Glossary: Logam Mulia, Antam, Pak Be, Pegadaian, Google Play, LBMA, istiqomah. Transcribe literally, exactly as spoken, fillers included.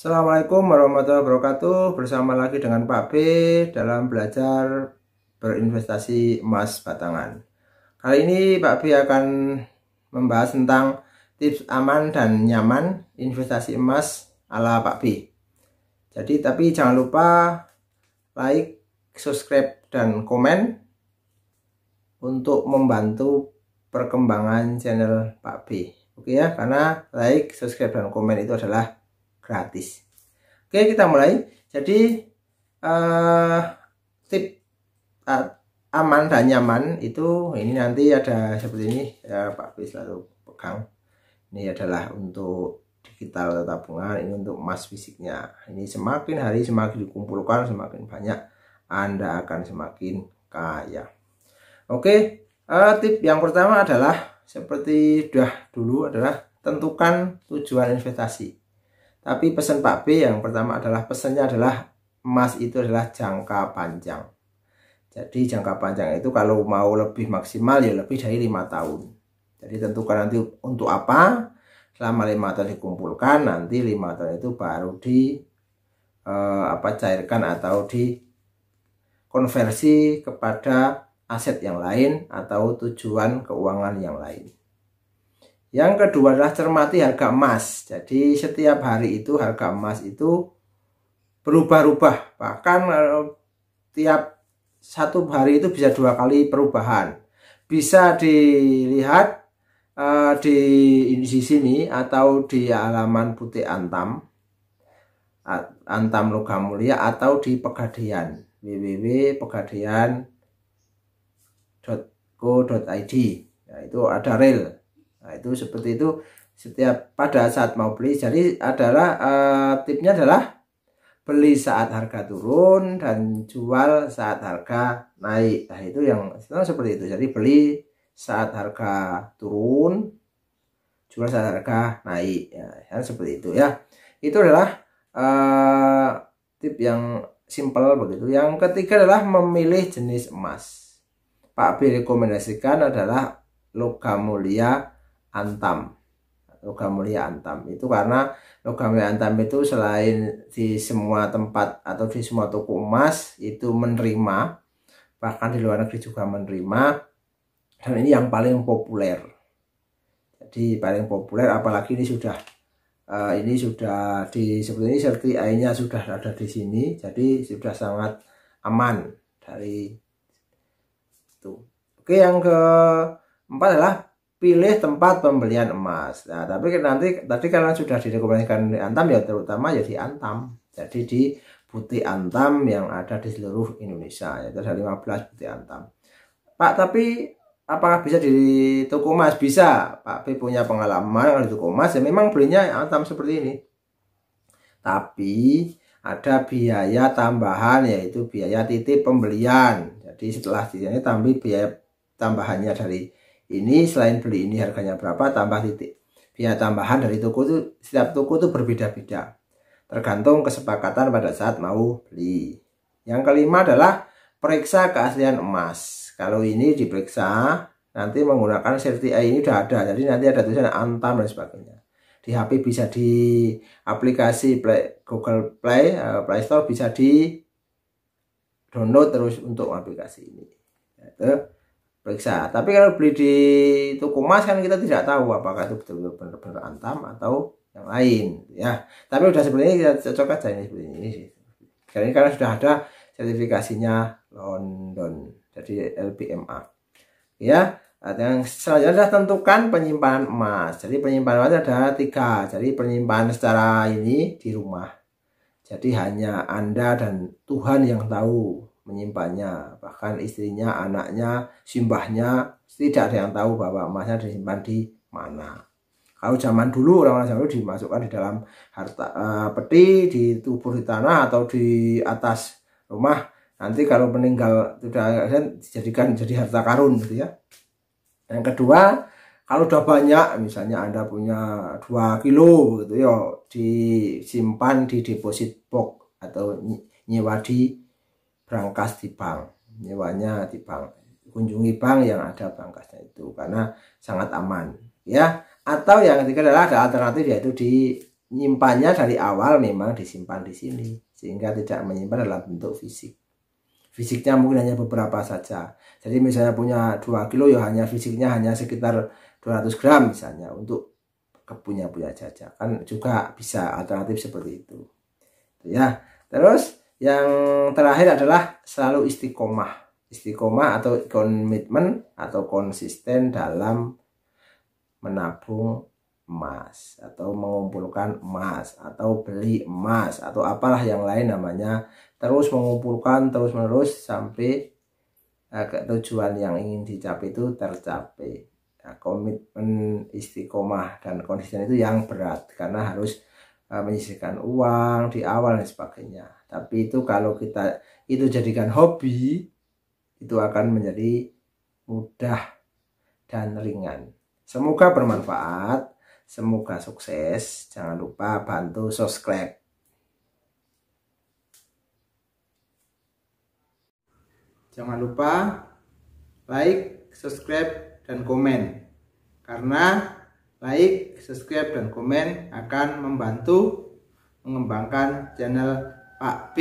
Assalamualaikum warahmatullahi wabarakatuh. Bersama lagi dengan Pak B dalam belajar berinvestasi emas batangan. Kali ini Pak B akan membahas tentang tips aman dan nyaman investasi emas ala Pak B. Jadi tapi jangan lupa like, subscribe, dan komen untuk membantu perkembangan channel Pak B. Oke ya, karena like, subscribe, dan komen itu adalah gratis. Oke, kita mulai. Jadi uh, tip uh, aman dan nyaman itu ini nanti ada seperti ini ya, Pak B selalu pegang. Ini adalah untuk digital tabungan, ini untuk emas fisiknya. Ini semakin hari semakin dikumpulkan, semakin banyak, Anda akan semakin kaya. Oke, uh, tip yang pertama adalah seperti sudah dulu adalah tentukan tujuan investasi. Tapi pesan Pak B yang pertama adalah pesannya adalah emas itu adalah jangka panjang. Jadi jangka panjang itu kalau mau lebih maksimal ya lebih dari lima tahun. Jadi tentukan nanti untuk apa. Selama lima tahun dikumpulkan, nanti lima tahun itu baru di eh, apa cairkan atau dikonversi kepada aset yang lain atau tujuan keuangan yang lain. Yang kedua adalah cermati harga emas. Jadi setiap hari itu harga emas itu berubah-ubah. Bahkan tiap satu hari itu bisa dua kali perubahan. Bisa dilihat uh, di, di sini atau di halaman putih Antam. Antam Logam Mulia atau di Pegadaian. w w w titik pegadaian titik co titik i d. Nah, itu ada rel. Nah, itu seperti itu setiap pada saat mau beli. Jadi adalah eh, tipnya adalah beli saat harga turun dan jual saat harga naik. Nah, itu yang seperti itu. Jadi beli saat harga turun, jual saat harga naik. Ya, seperti itu ya. Itu adalah eh, tip yang simple begitu. Yang ketiga adalah memilih jenis emas. Pak B rekomendasikan adalah Logam Mulia Antam. Logam Mulia Antam itu karena Logam Mulia Antam itu selain di semua tempat atau di semua toko emas itu menerima, bahkan di luar negeri juga menerima, dan ini yang paling populer. Jadi paling populer, apalagi ini sudah uh, ini sudah di seperti ini, serti I-nya sudah ada di sini, jadi sudah sangat aman dari itu. Oke, yang keempat adalah pilih tempat pembelian emas. Nah, tapi nanti tadi karena sudah direkomendasikan di Antam ya, terutama ya di Antam. Jadi di butik Antam yang ada di seluruh Indonesia. Itu ada lima belas butik Antam. Pak, tapi apakah bisa di toko emas? Bisa. Pak B punya pengalaman kalau di toko emas ya memang belinya Antam seperti ini. Tapi ada biaya tambahan, yaitu biaya titip pembelian. Jadi setelah ini tambah biaya tambahannya dari ini, selain beli ini harganya berapa, tambah titik biaya tambahan dari toko itu. Setiap toko itu berbeda-beda, tergantung kesepakatan pada saat mau beli. Yang kelima adalah periksa keaslian emas. Kalau ini diperiksa, nanti menggunakan serti I ini sudah ada. Jadi nanti ada tulisan Antam dan sebagainya. Di H P bisa di aplikasi Play, Google Play, Play Store bisa di download terus untuk aplikasi ini. Yaitu periksa. Tapi kalau beli di toko emas kan kita tidak tahu apakah itu betul-betul benar-benar Antam atau yang lain ya. Tapi udah sebenarnya kita cocok aja ini seperti ini sih. Karena ini karena sudah ada sertifikasinya London, jadi L B M A. Ya, yang selanjutnya adalah tentukan penyimpanan emas. Jadi penyimpanan emas ada tiga. Jadi penyimpanan secara ini di rumah. Jadi hanya Anda dan Tuhan yang tahu menyimpannya, bahkan istrinya, anaknya, simbahnya, tidak ada yang tahu bahwa emasnya disimpan di mana. Kalau zaman dulu, orang-orang zaman dulu dimasukkan di dalam harta uh, peti, ditubuh di tanah atau di atas rumah. Nanti kalau meninggal tidak dijadikan jadi harta karun gitu ya. Yang kedua, kalau udah banyak, misalnya Anda punya dua kilo gitu ya, disimpan di deposit box atau nyewa di brankas di bank, nyewanya di bank, kunjungi bank yang ada brankasnya itu karena sangat aman ya. Atau yang ketiga adalah ada alternatif, yaitu di nyimpannya dari awal memang disimpan di sini, sehingga tidak menyimpan dalam bentuk fisik. Fisiknya mungkin hanya beberapa saja. Jadi misalnya punya dua kilo, ya hanya fisiknya hanya sekitar dua ratus gram misalnya, untuk kepunya-punya saja. Kan juga bisa alternatif seperti itu. Ya, terus yang terakhir adalah selalu istiqomah. Istiqomah atau komitmen atau konsisten dalam menabung emas atau mengumpulkan emas atau beli emas atau apalah yang lain namanya, terus mengumpulkan terus-menerus sampai eh, tujuan yang ingin dicapai itu tercapai. Nah, komitmen, istiqomah dan konsisten itu yang berat karena harus eh, menyisihkan uang di awal dan sebagainya. Tapi itu kalau kita itu jadikan hobi, itu akan menjadi mudah dan ringan. Semoga bermanfaat. Semoga sukses. Jangan lupa bantu subscribe. Jangan lupa like, subscribe, dan komen. Karena like, subscribe, dan komen akan membantu mengembangkan channel Pak P.